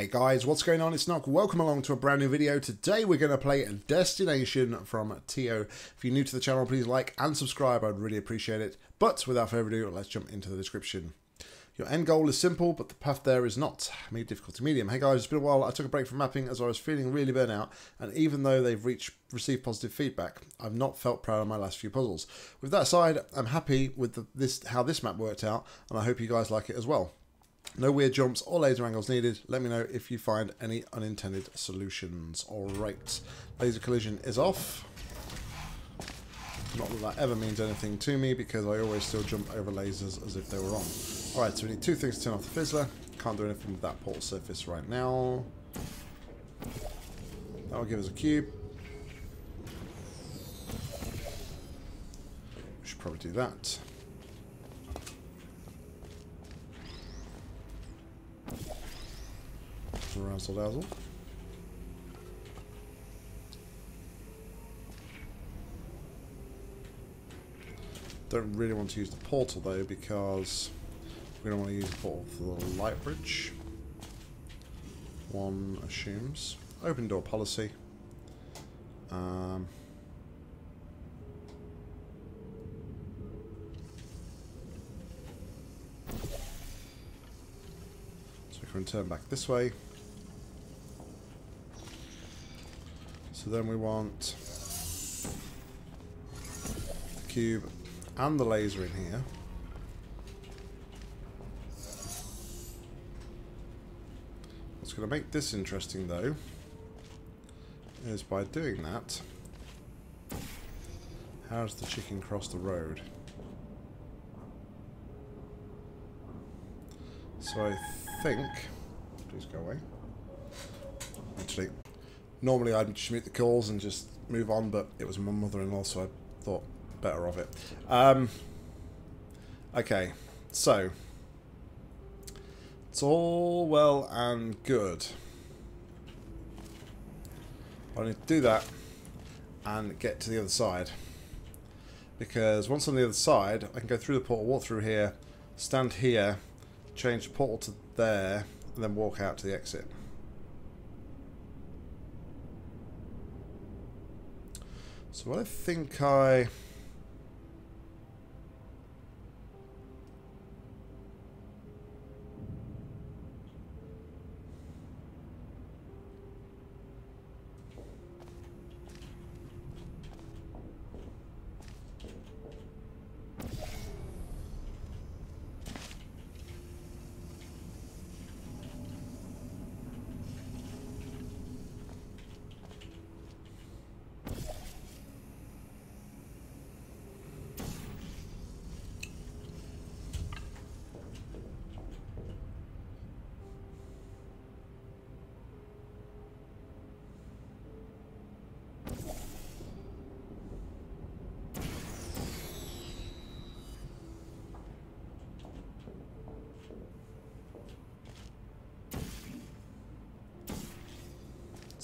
Hey guys, what's going on? It's Knock. Welcome along to a brand new video. Today we're going to play Destination from Tio. If you're new to the channel, please like and subscribe. I'd really appreciate it. But without further ado, let's jump into the description. Your end goal is simple, but the path there is not. Made difficulty medium. Hey guys, it's been a while. I took a break from mapping as I was feeling really burnt out, and even though they've received positive feedback, I've not felt proud of my last few puzzles. With that aside, I'm happy with how this map worked out, and I hope you guys like it as well. No weird jumps or laser angles needed. Let me know if you find any unintended solutions. Alright, laser collision is off. Not that that ever means anything to me because I always still jump over lasers as if they were on. Alright, so we need two things to turn off the fizzler. Can't do anything with that portal surface right now. That'll give us a cube. We should probably do that. Razzle dazzle. Don't really want to use the portal though because we don't want to use the portal for the light bridge. One assumes. Open door policy. So we can turn back this way. So then we want the cube and the laser in here. What's going to make this interesting though is by doing that, how does the chicken cross the road? So I think, please go away. Actually, normally I'd just mute the calls and just move on, but it was my mother-in-law, so I thought better of it. Okay, so it's all well and good. I need to do that and get to the other side, because once on the other side, I can go through the portal, walk through here, stand here, change the portal to there, and then walk out to the exit. So I think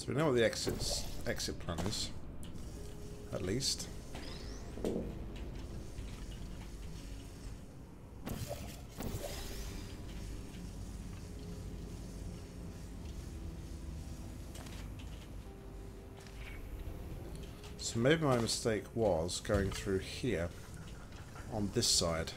we know what the exit plan is, at least. So maybe my mistake was going through here on this side.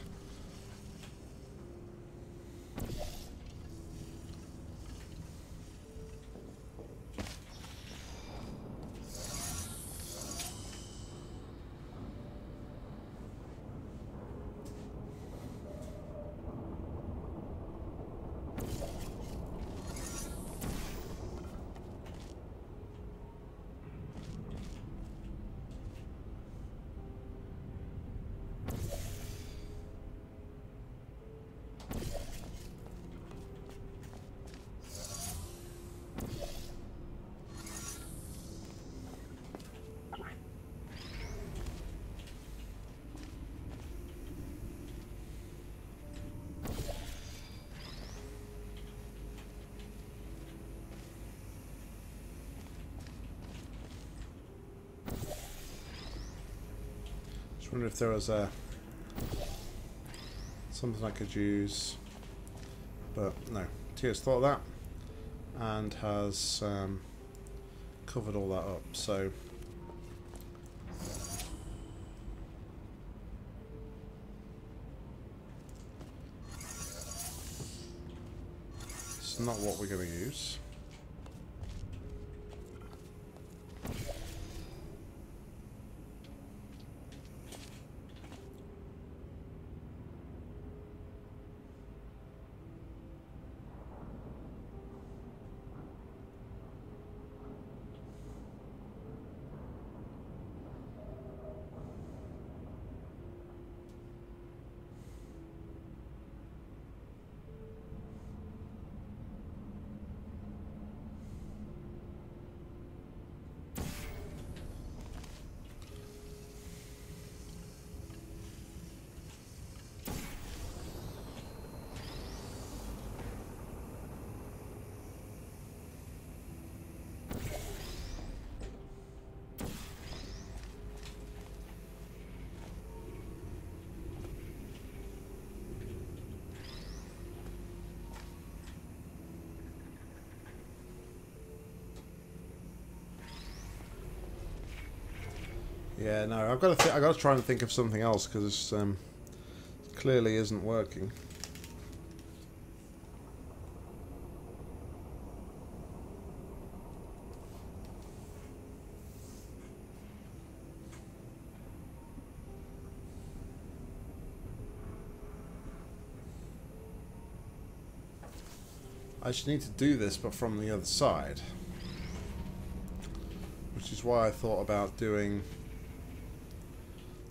I wonder if there was something I could use, but no. Tio's thought of that, and has covered all that up. So it's not what we're going to use. Yeah, no, I've got to try and think of something else, because this clearly isn't working. I just need to do this, but from the other side, which is why I thought about doing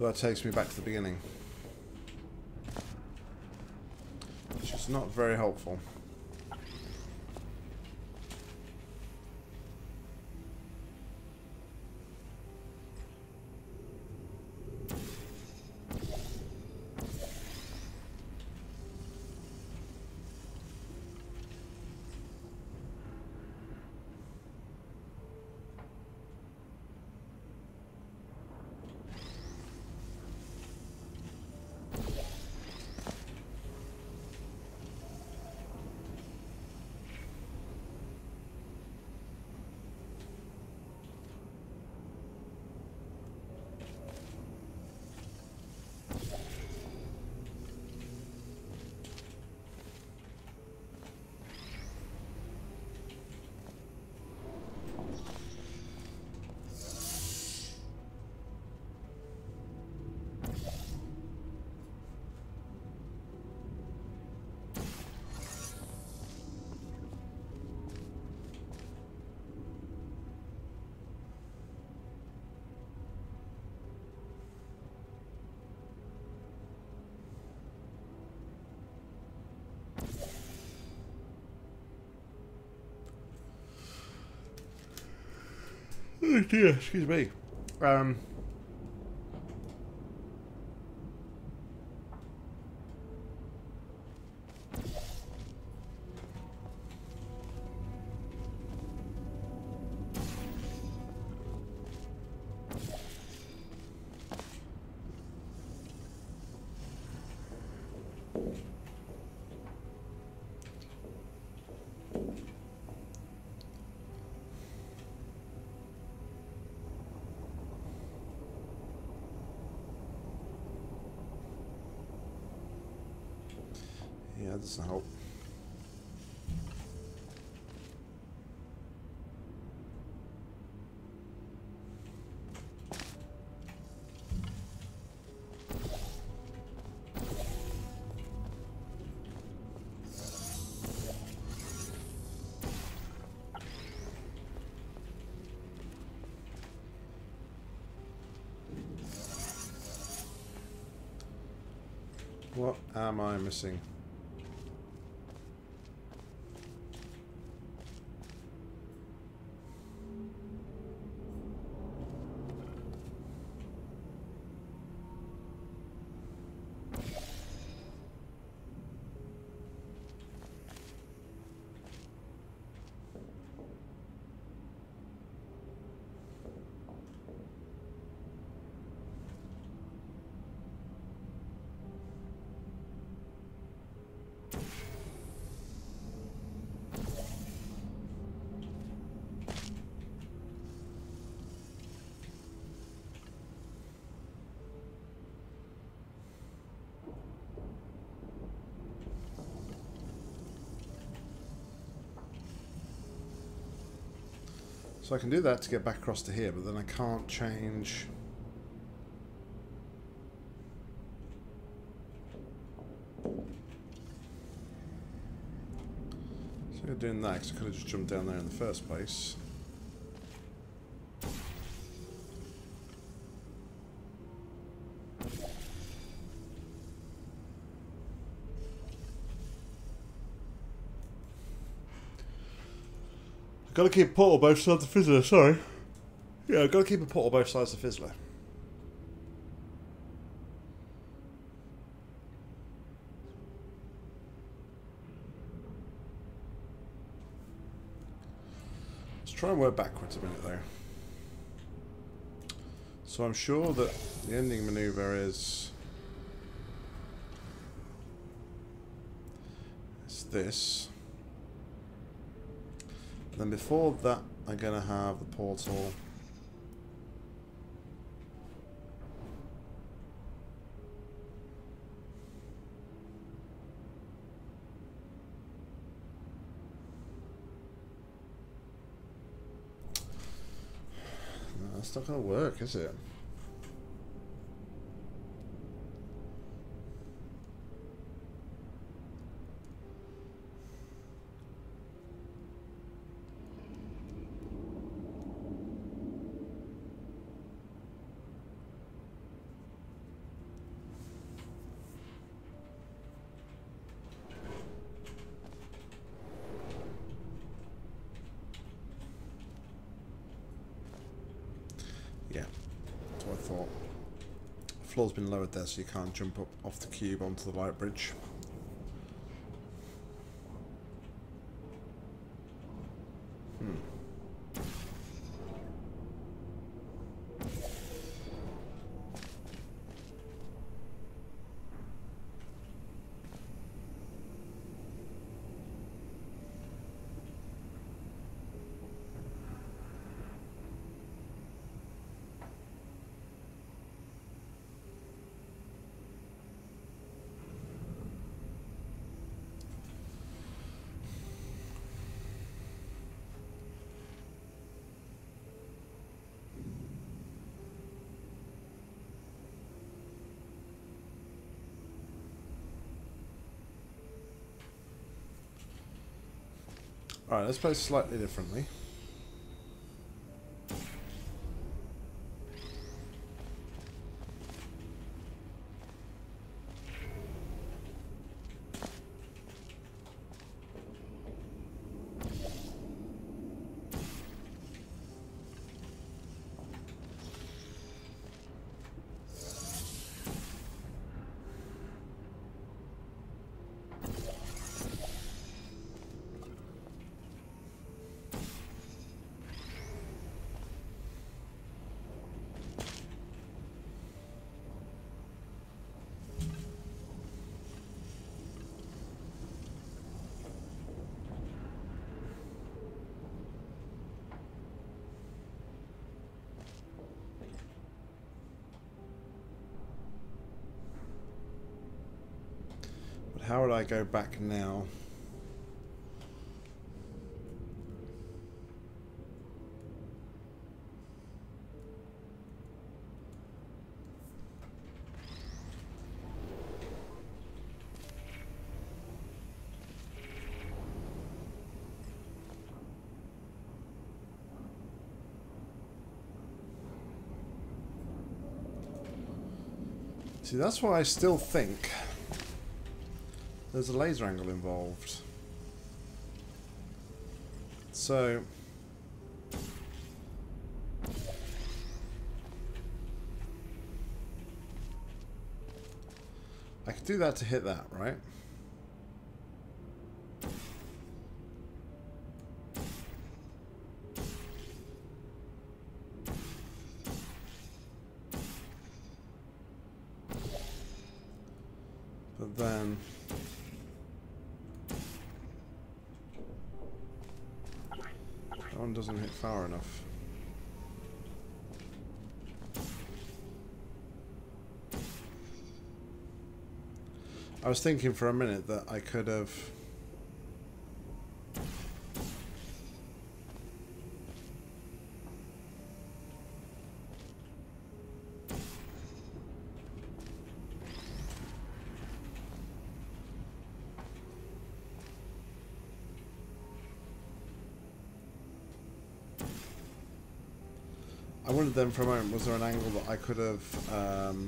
That takes me back to the beginning, which is not very helpful. Oh dear, excuse me. Yeah, that doesn't help. What am I missing? So I can do that to get back across to here, but then I can't change. So I'm doing that because I could have just jumped down there in the first place. Gotta keep a port on both sides of the fizzler, sorry. Yeah, gotta keep a port on both sides of the fizzler. Let's try and work backwards a minute though. So I'm sure that the ending maneuver is... it's this. Then before that, I'm going to have the portal. No, that's not going to work, is it? Floor's been lowered there, so you can't jump up off the cube onto the light bridge. Alright, let's play slightly differently. How would I go back now? See, that's why I still think there's a laser angle involved. So I could do that to hit that, right? But then that one doesn't hit far enough. I was thinking for a minute that I could have then for a moment, was there an angle that I could have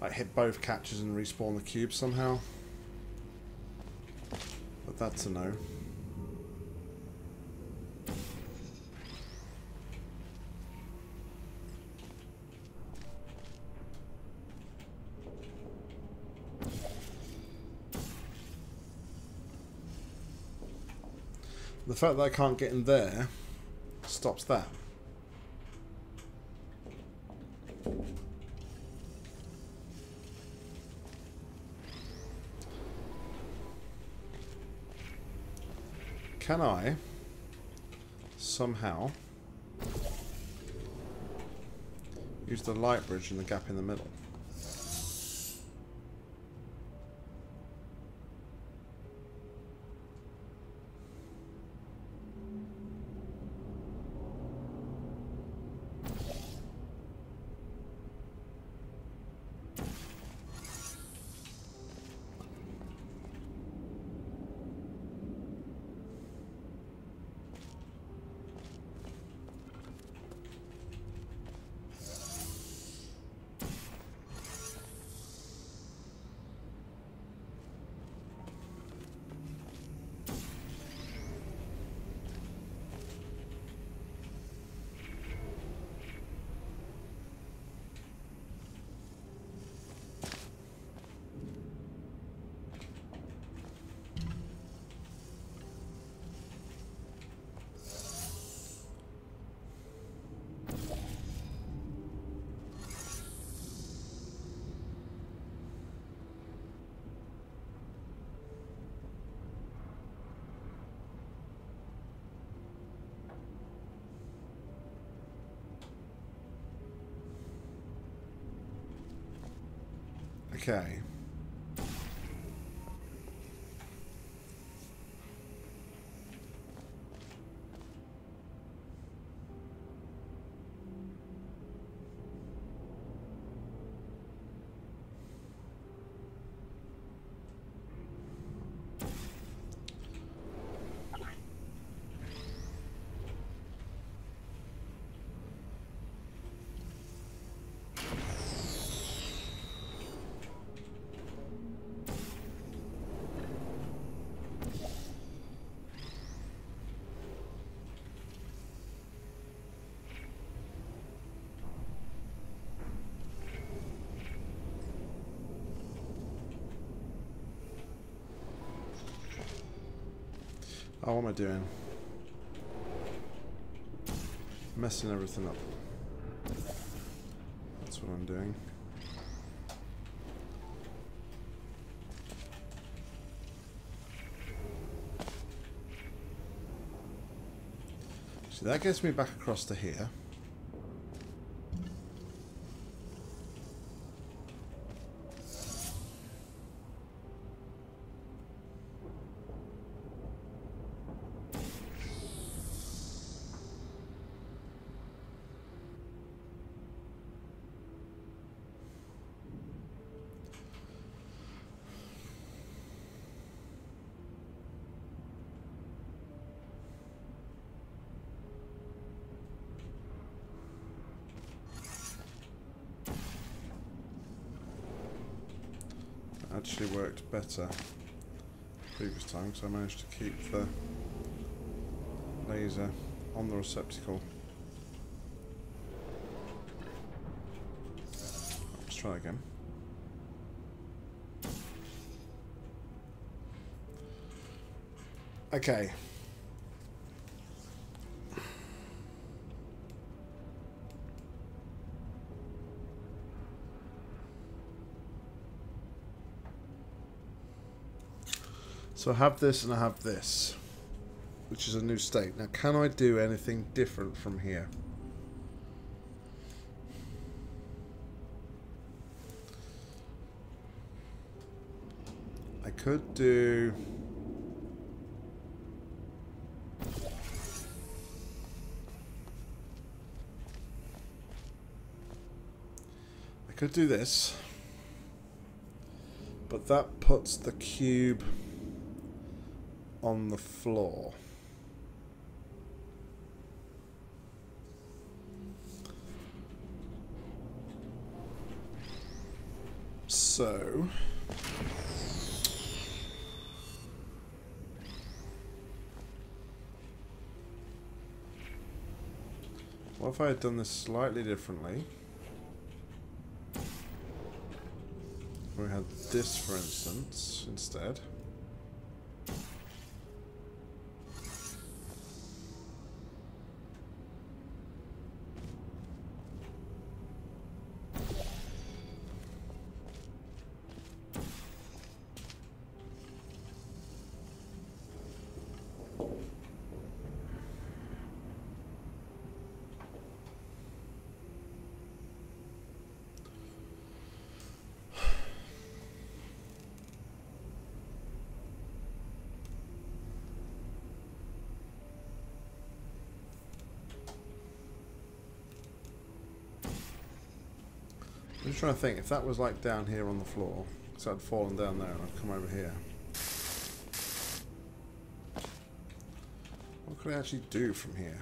like hit both catches and respawn the cube somehow? But that's a no. The fact that I can't get in there stops that. Can I somehow use the light bridge and the gap in the middle? Okay. Oh, what am I doing? Messing everything up. That's what I'm doing. So that gets me back across to here. actually worked better previous time because I managed to keep the laser on the receptacle. Let's try again. Okay. So I have this and I have this, which is a new state. Now, can I do anything different from here? I could do... I could do this, but that puts the cube on the floor. So what if I had done this slightly differently? We had this, for instance, instead. I'm just trying to think, if that was like down here on the floor, because I'd fallen down there and I'd come over here. What could I actually do from here?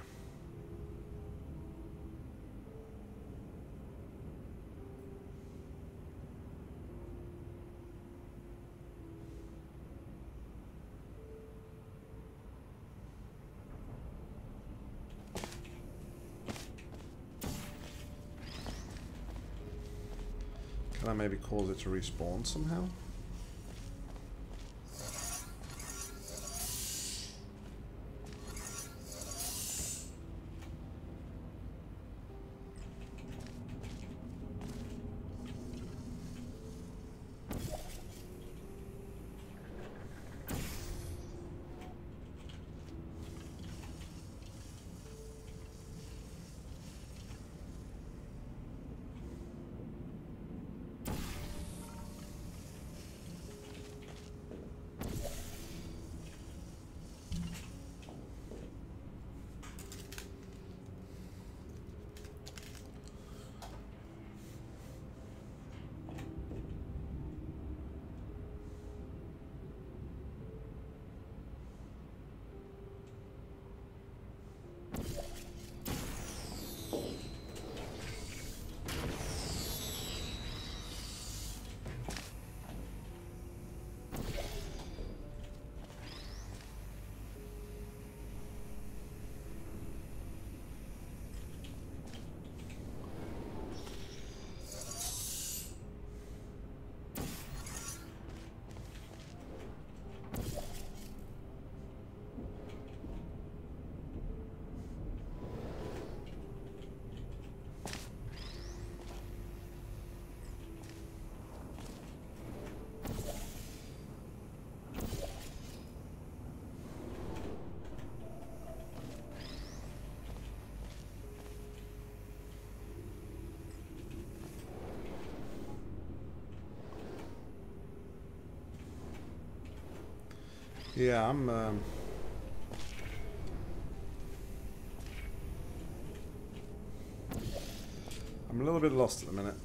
Maybe cause it to respawn somehow. Yeah, I'm a little bit lost at the minute.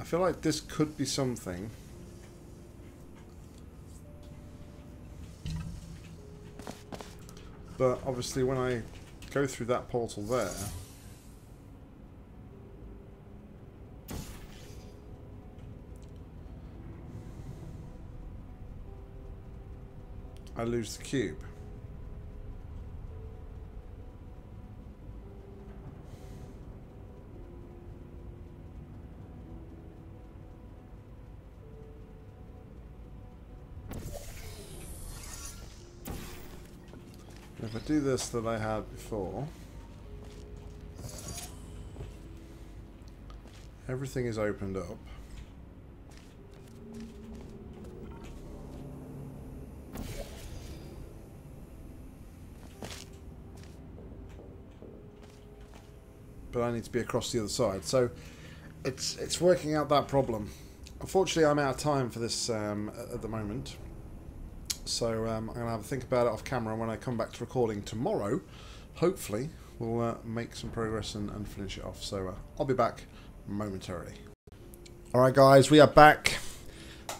I feel like this could be something. But obviously when I go through that portal there. I lose the cube. If I do this that I had before, everything is opened up. But I need to be across the other side, so it's working out that problem. Unfortunately, I'm out of time for this at the moment, so I'm going to have a think about it off camera. When I come back to recording tomorrow, hopefully we'll make some progress and finish it off, so I'll be back momentarily. Alright guys, we are back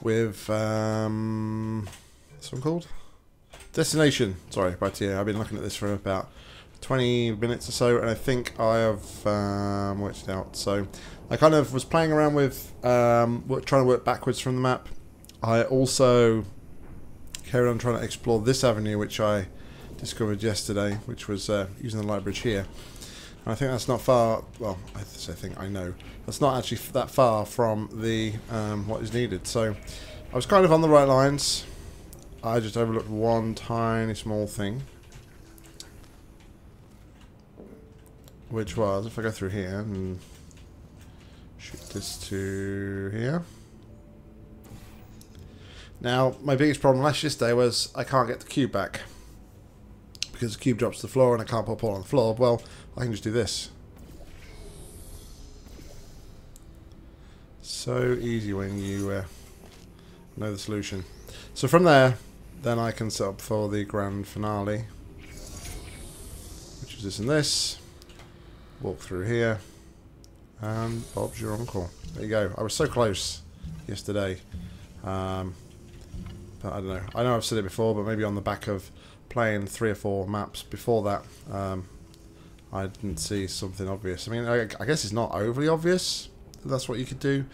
with what's it called? Destination, sorry, by Tio. I've been looking at this for about 20 minutes or so, and I think I have worked it out. So I kind of was playing around with trying to work backwards from the map. I also carried on trying to explore this avenue, which I discovered yesterday, which was using the light bridge here. And I think that's not far, well, I think I know, that's not actually that far from the what is needed. So I was kind of on the right lines. I just overlooked one tiny small thing, which was, if I go through here and shoot this to here. Now, my biggest problem yesterday was I can't get the cube back, because the cube drops to the floor and I can't put Paul on the floor. Well, I can just do this. So easy when you know the solution. So from there, then I can set up for the grand finale, which is this and this. Walk through here, and Bob's your uncle. There you go. I was so close yesterday, but I don't know. I know I've said it before, but maybe on the back of playing 3 or 4 maps before that, I didn't see something obvious. I mean, I guess it's not overly obvious that that's what you could do,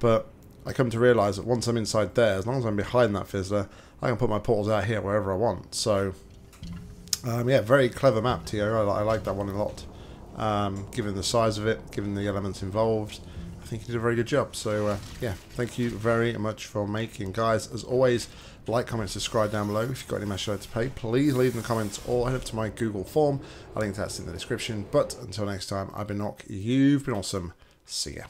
but I come to realise that once I'm inside there, as long as I'm behind that fizzler, I can put my portals out here wherever I want. So, yeah, very clever map, Tio. I like that one a lot. Given the size of it, given the elements involved, I think you did a very good job. So yeah, thank you very much for making. Guys, as always, like, comment, subscribe down below. If you've got any message I'd like to pay, please leave in the comments or head up to my Google form. I'll link that's in the description. But until next time, I've been Knock, you've been awesome. See ya.